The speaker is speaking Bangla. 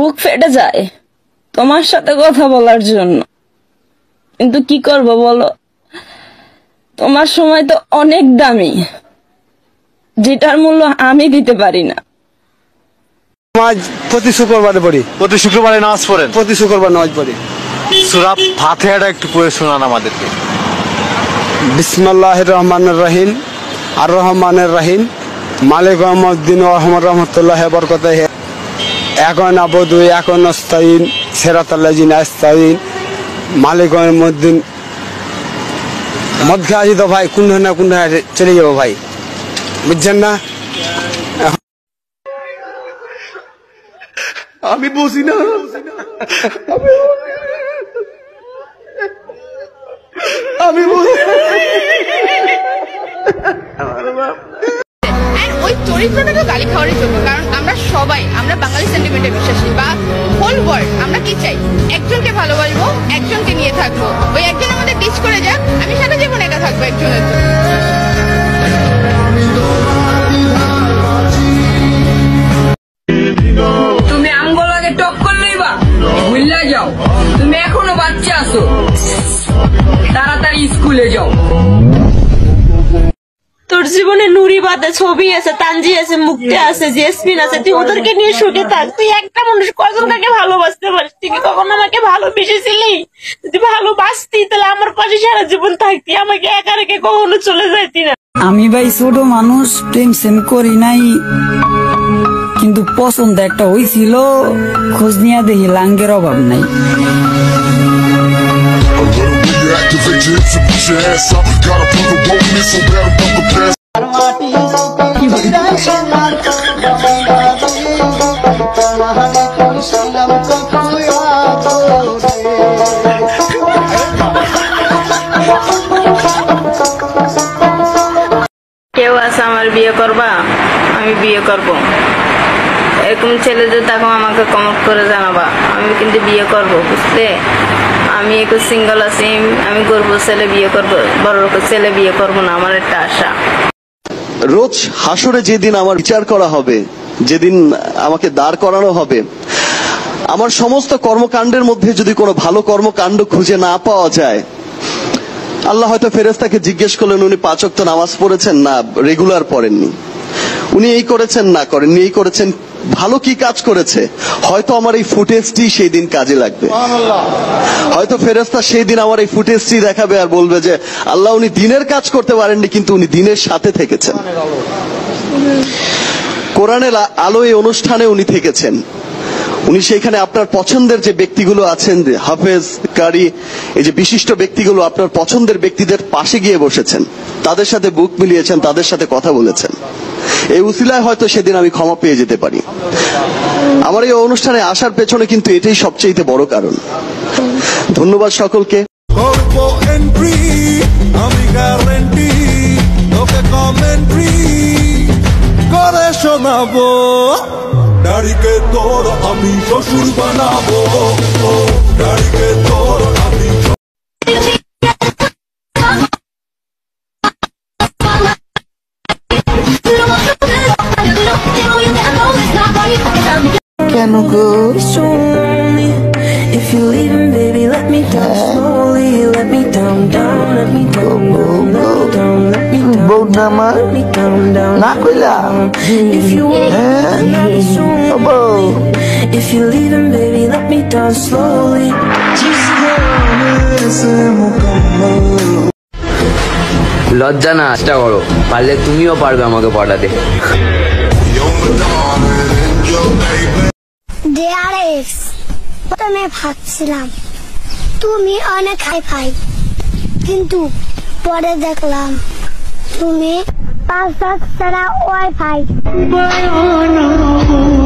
বুক ফেটে যায় তোমার সাথে কথা বলার জন্য, কিন্তু কি করব বলো, তোমার সময় তো অনেক দামি, যেটার মূল্য আমি দিতে পারি না। প্রতি শুক্রবারে পড়ি, প্রতি শুক্রবারে নামাজ পড়েন, প্রতি শুক্রবার নামাজ পড়ি। সূরা ফাতিহাটা একটু পড়ে শোনান আমাদেরকে। বিসমিল্লাহির রহমানির রহিম, আর রহমানির রহিম, মালিক ইয়াউমিদ দিন, ওয়া রাহমাতুল্লাহি ওয়া বারাকাতুহু, এখন আবদু এখন আস্তাইন, সিরাতাল্লাযিনা আস্তাইন, মালিকুল মুদ্দিন। মদ খাওয়া তো ভাই কোন না কোন চলে যাবো ভাই, বুঝছেন না? আমি বুঝি না, আমি বুঝি ওই চরিত্রটা তো গালি খাওয়ারই জন্য। কারণ আমরা সবাই, আমরা বাঙালি সেন্টিমেন্টে বিশ্বাসী, বা হোল ওয়ার্ল্ড আমরা কি চাই, একজনকে ভালোবাসবো, একজনকে নিয়ে থাকবো, ওই একজন আমাদের টিচ করে যাক, আমি সারা জীবন একা থাকবো একজনের জন্য। তুমি আঙ্গোলাকে টপ করলেই বা ভুল্লা যাও, তুমি এখনো বাচ্চা আছো, তাড়াতাড়ি স্কুলে যাও। তোর জীবনে নুরিবাদে ছবি আছে, তানজি আছে, মুক্তি আছে, জেসমিন আছে, তুই ওদেরকে নিয়ে সুখে থাক। তুই একটা মানুষ কজন তাকে ভালোবাসতে পারিস? তুই কখন আমাকে ভালোবেসেছিলি? যদি ভালোবাসতি তাহলে আমার পাশে সারা জীবন থাকতি, আমাকে একা রেখে কখনো চলে যাইতি না। আমি ভাই ছোট মানুষ, প্রেম সেম করি নাই, কিন্তু পছন্দ একটা হয়েছিল, খোঁজ নিয়ে দেখি লাঙ্গের অভাব নাই। কেউ আছে আমার বিয়ে করবা? আমি বিয়ে করবো। এরকম ছেলে যে তাকে আমাকে কমেন্ট করে জানাবা, আমি কিন্তু বিয়ে করবো, বুঝতে? আমি একটু সিঙ্গল আছি, আমি করবো ছেলে বিয়ে করবো, বড় ছেলে বিয়ে করবো না, আমার একটা আশা। রোজ হাসরে যেদিন আমার বিচার করা হবে, যেদিন আমাকে দাঁড় করানো হবে, আমার সমস্ত কর্মকাণ্ডের মধ্যে যদি কোনো ভালো কর্মকাণ্ড খুঁজে না পাওয়া যায়, আল্লাহ হয়তো ফেরেশতাকে জিজ্ঞেস করলেন উনি পাঁচ ওয়াক্ত নামাজ পড়েছেন না রেগুলার পড়েননি, উনি এই করেছেন না করেননি, এই করেছেন, ভালো কি কাজ করেছে, হয়তো আমার এই ফুটেজটি সেই দিন কাজে লাগবে। হয়তো ফেরেশতা সেই দিন আমার এই ফুটেজটি দেখাবে আর বলবে যে আল্লাহ উনি দ্বীনের কাজ করতে পারেননি, কিন্তু উনি দ্বীনের সাথে থেকেছেন, কোরআনের আলো এই অনুষ্ঠানে উনি থেকেছেন, উনি সেখানে আপনার পছন্দের যে ব্যক্তিগুলো আছেন, হাফেজ, কারি, এই যে বিশিষ্ট ব্যক্তিগুলো, আপনার পছন্দের ব্যক্তিদের পাশে গিয়ে বসেছেন, তাদের সাথে বুক মিলিয়েছেন, তাদের সাথে কথা বলেছেন। এই উসিলায় হয়তো সেদিন আমি ক্ষমা পেয়ে যেতে পারি। আমার এই অনুষ্ঠানে আসার পেছনে কিন্তু এটাই সবচেয়ে বড় কারণ। ধন্যবাদ সকলকে। Can I go slowly? If you're leaving, baby, let me down slowly. Let me down, down, let me down, down, down, let me down, let me down, down, down. If you want, then I'll be slowly. If you're leaving, baby, let me down slowly. Just go, listen, come on. লজ্জা না, চেষ্টা করো, পারলে তুমিও পারবে আমাকে পড়াতে। প্রথমে ভাবছিলাম তুমি অনেক হাই ফাই, কিন্তু পরে দেখলাম তুমি পাসওয়ার্ড ছাড়া ওয়াইফাই।